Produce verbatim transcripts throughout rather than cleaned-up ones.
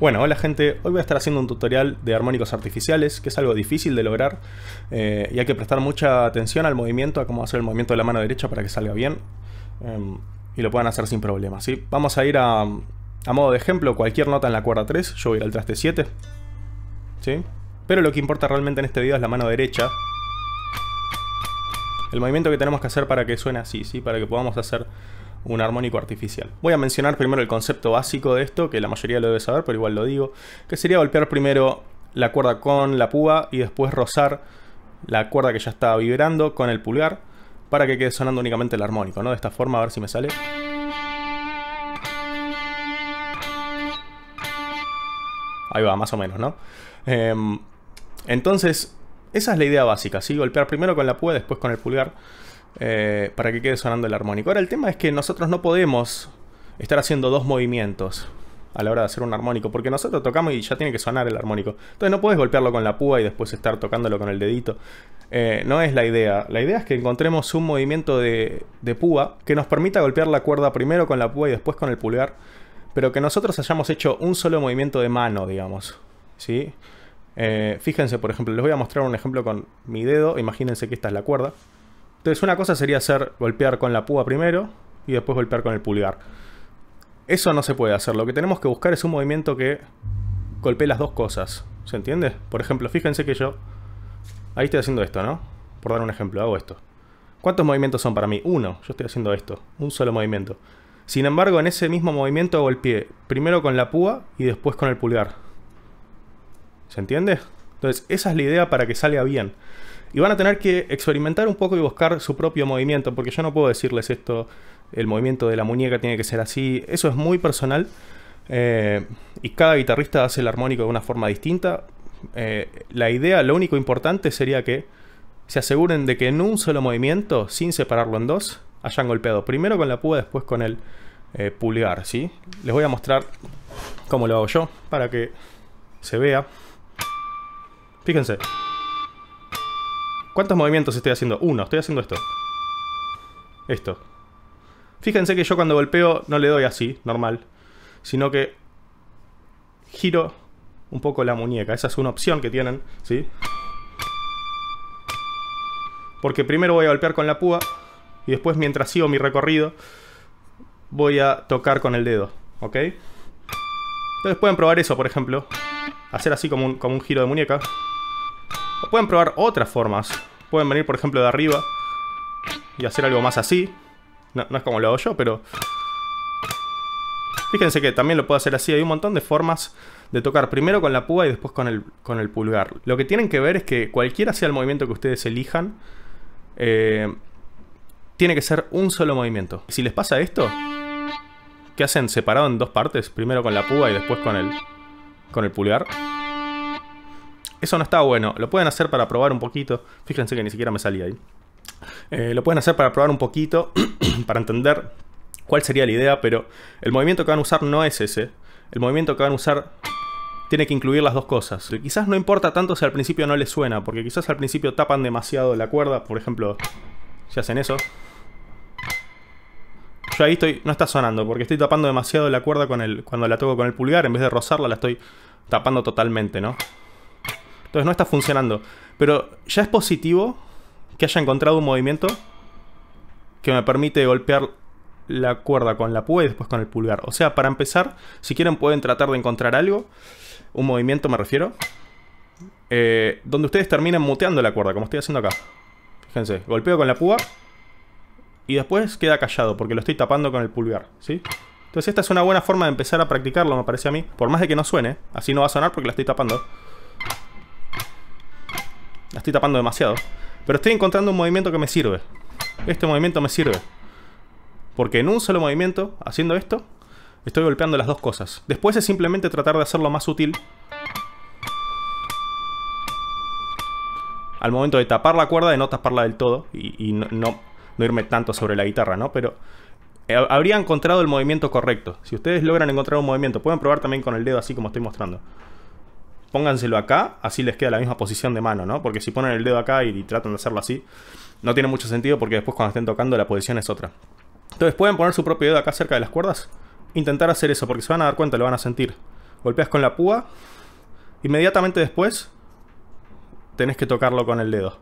Bueno, hola gente, hoy voy a estar haciendo un tutorial de armónicos artificiales, que es algo difícil de lograr eh, y hay que prestar mucha atención al movimiento, a cómo hacer el movimiento de la mano derecha para que salga bien eh, y lo puedan hacer sin problemas, ¿sí? Vamos a ir a, a modo de ejemplo, cualquier nota en la cuerda tres, yo voy a ir al traste siete, ¿sí? Pero lo que importa realmente en este video es la mano derecha, el movimiento que tenemos que hacer para que suene así, ¿sí? Para que podamos hacer un armónico artificial. Voy a mencionar primero el concepto básico de esto, que la mayoría lo debe saber, pero igual lo digo, que sería golpear primero la cuerda con la púa y después rozar la cuerda que ya está vibrando con el pulgar para que quede sonando únicamente el armónico, ¿no? De esta forma, a ver si me sale. Ahí va, más o menos, ¿no? Eh, entonces, esa es la idea básica, ¿sí? Golpear primero con la púa, después con el pulgar. Eh, para que quede sonando el armónico. Ahora el tema es que nosotros no podemos estar haciendo dos movimientos a la hora de hacer un armónico, porque nosotros tocamos y ya tiene que sonar el armónico. Entonces no puedes golpearlo con la púa y después estar tocándolo con el dedito. eh, No es la idea. La idea es que encontremos un movimiento de, de púa que nos permita golpear la cuerda primero con la púa y después con el pulgar, pero que nosotros hayamos hecho un solo movimiento de mano, digamos, ¿sí? eh, Fíjense, por ejemplo, les voy a mostrar un ejemplo con mi dedo. Imagínense que esta es la cuerda. Entonces una cosa sería hacer golpear con la púa primero y después golpear con el pulgar. Eso no se puede hacer. Lo que tenemos que buscar es un movimiento que golpee las dos cosas. ¿Se entiende? Por ejemplo, fíjense que yo ahí estoy haciendo esto, ¿no? Por dar un ejemplo, hago esto. ¿Cuántos movimientos son para mí? Uno. Yo estoy haciendo esto. Un solo movimiento. Sin embargo, en ese mismo movimiento golpeé primero con la púa y después con el pulgar. ¿Se entiende? Entonces esa es la idea para que salga bien. Y van a tener que experimentar un poco y buscar su propio movimiento, porque yo no puedo decirles esto, el movimiento de la muñeca tiene que ser así, eso es muy personal. Eh, y cada guitarrista hace el armónico de una forma distinta. Eh, la idea, lo único importante sería que se aseguren de que en un solo movimiento, sin separarlo en dos, hayan golpeado primero con la púa, después con el eh, pulgar, ¿sí? Les voy a mostrar cómo lo hago yo, para que se vea. Fíjense. ¿Cuántos movimientos estoy haciendo? Uno, estoy haciendo esto. Esto. Fíjense que yo cuando golpeo no le doy así, normal, sino que giro un poco la muñeca. Esa es una opción que tienen, ¿sí? Porque primero voy a golpear con la púa y después, mientras sigo mi recorrido, voy a tocar con el dedo, ¿ok? Entonces pueden probar eso, por ejemplo. Hacer así como un, como un giro de muñeca. O pueden probar otras formas. Pueden venir, por ejemplo, de arriba y hacer algo más así. No, no es como lo hago yo, pero fíjense que también lo puedo hacer así. Hay un montón de formas de tocar primero con la púa y después con el, con el pulgar. Lo que tienen que ver es que cualquiera sea el movimiento que ustedes elijan, eh, tiene que ser un solo movimiento. Si les pasa esto, que hacen separado en dos partes, primero con la púa y después con el, con el pulgar, eso no está bueno. Lo pueden hacer para probar un poquito. Fíjense que ni siquiera me salía ahí. Eh, lo pueden hacer para probar un poquito, para entender cuál sería la idea, pero el movimiento que van a usar no es ese. El movimiento que van a usar tiene que incluir las dos cosas. Y quizás no importa tanto si al principio no les suena, porque quizás al principio tapan demasiado la cuerda. Por ejemplo, si hacen eso. Yo ahí estoy, no está sonando, porque estoy tapando demasiado la cuerda con el, cuando la toco con el pulgar. En vez de rozarla, la estoy tapando totalmente, ¿no? Entonces no está funcionando, pero ya es positivo que haya encontrado un movimiento que me permite golpear la cuerda con la púa y después con el pulgar. O sea, para empezar, si quieren pueden tratar de encontrar algo, un movimiento me refiero, eh, donde ustedes terminen muteando la cuerda, como estoy haciendo acá. Fíjense, golpeo con la púa y después queda callado porque lo estoy tapando con el pulgar, ¿sí? Entonces esta es una buena forma de empezar a practicarlo, me parece a mí, por más de que no suene, así no va a sonar porque la estoy tapando. La estoy tapando demasiado. Pero estoy encontrando un movimiento que me sirve. Este movimiento me sirve. Porque en un solo movimiento, haciendo esto, estoy golpeando las dos cosas. Después es simplemente tratar de hacerlo más sutil. Al momento de tapar la cuerda, de no taparla del todo. Y, y no, no, no irme tanto sobre la guitarra, ¿no? Pero habría encontrado el movimiento correcto. Si ustedes logran encontrar un movimiento, pueden probar también con el dedo así como estoy mostrando. Pónganselo acá, así les queda la misma posición de mano, ¿no? Porque si ponen el dedo acá y, y tratan de hacerlo así, no tiene mucho sentido porque después cuando estén tocando la posición es otra. Entonces pueden poner su propio dedo acá cerca de las cuerdas, intentar hacer eso porque se van a dar cuenta, lo van a sentir. golpeas con la púa, inmediatamente después tenés que tocarlo con el dedo,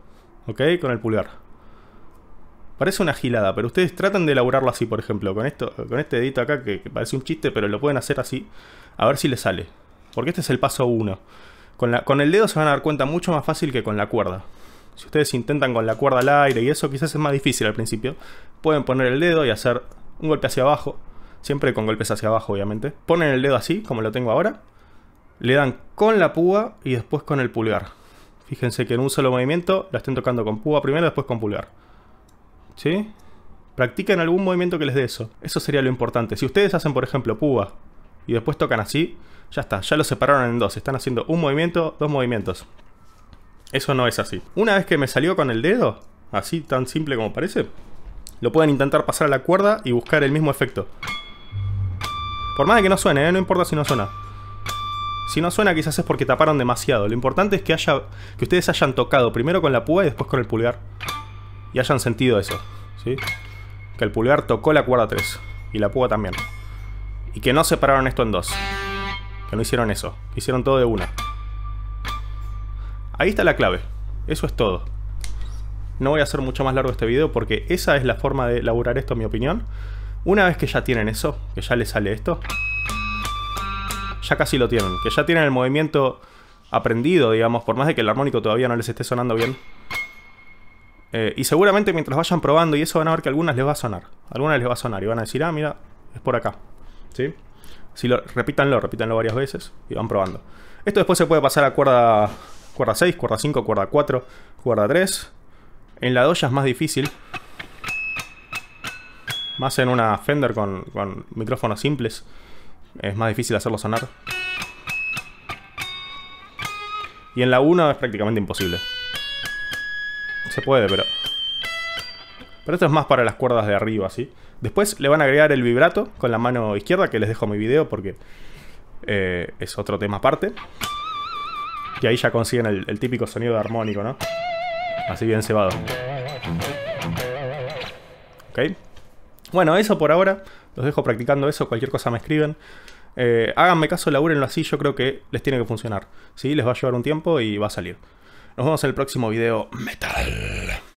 ¿ok? Con el pulgar. Parece una gilada, pero ustedes tratan de elaborarlo así, por ejemplo, con esto, con este dedito acá, que, que parece un chiste, pero lo pueden hacer así, a ver si les sale. Porque este es el paso uno. Con, la, con el dedo se van a dar cuenta mucho más fácil que con la cuerda. Si ustedes intentan con la cuerda al aire y eso, quizás es más difícil al principio. Pueden poner el dedo y hacer un golpe hacia abajo, siempre con golpes hacia abajo, obviamente. Ponen el dedo así, como lo tengo ahora, le dan con la púa y después con el pulgar. Fíjense que en un solo movimiento la estén tocando con púa primero, después con pulgar. ¿Sí? Practiquen algún movimiento que les dé eso. Eso sería lo importante. Si ustedes hacen, por ejemplo, púa y después tocan así, ya está, ya lo separaron en dos. Están haciendo un movimiento, dos movimientos. Eso no es así. Una vez que me salió con el dedo, así tan simple como parece, lo pueden intentar pasar a la cuerda y buscar el mismo efecto. Por más de que no suene, ¿eh? No importa si no suena. Si no suena, quizás es porque taparon demasiado. Lo importante es que, haya, que ustedes hayan tocado primero con la púa y después con el pulgar. Y hayan sentido eso, ¿sí? Que el pulgar tocó la cuerda tres y la púa también. Y que no separaron esto en dos. Que no hicieron eso. Hicieron todo de una. Ahí está la clave. Eso es todo. No voy a hacer mucho más largo este video porque esa es la forma de elaborar esto, en mi opinión. Una vez que ya tienen eso, que ya les sale esto, ya casi lo tienen. Que ya tienen el movimiento aprendido, digamos, por más de que el armónico todavía no les esté sonando bien. Eh, y seguramente mientras vayan probando y eso van a ver que algunas les va a sonar. Algunas les va a sonar y van a decir, ah, mira, es por acá. ¿Sí? Si lo, repítanlo, repítanlo varias veces y van probando. Esto después se puede pasar a cuerda... cuerda seis, cuerda cinco, cuerda cuatro, cuerda tres. En la doya es más difícil. Más en una Fender con, con micrófonos simples. Es más difícil hacerlo sonar. Y en la uno es prácticamente imposible. Se puede, pero... Pero esto es más para las cuerdas de arriba, ¿sí? Después le van a agregar el vibrato con la mano izquierda, que les dejo mi video porque eh, es otro tema aparte. Y ahí ya consiguen el, el típico sonido de armónico, ¿no? Así bien cebado. ¿Ok? Bueno, eso por ahora. Los dejo practicando eso. Cualquier cosa me escriben. Eh, háganme caso, labúrenlo así. Yo creo que les tiene que funcionar. ¿Sí? Les va a llevar un tiempo y va a salir. Nos vemos en el próximo video. Metal.